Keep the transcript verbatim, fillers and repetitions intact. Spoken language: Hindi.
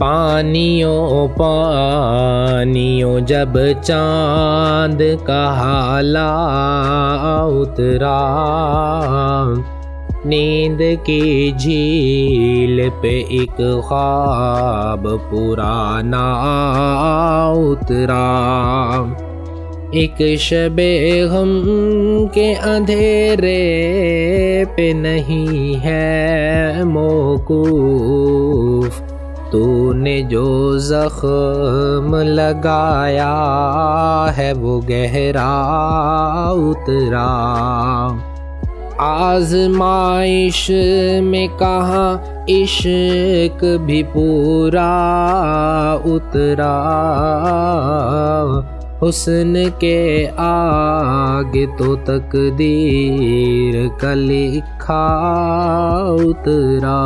पानियों पानियों जब चांद का हाला उतरा, नींद की झील पे एक ख्वाब पुराना उतरा। एक शबे हम के अंधेरे पे नहीं है मौकूफ, तूने जो जख्म लगाया है वो गहरा उतरा। आजमाइश में कहाँ इश्क भी पूरा उतरा, हुस्न के आगे तो तकदीर का लिखा उतरा।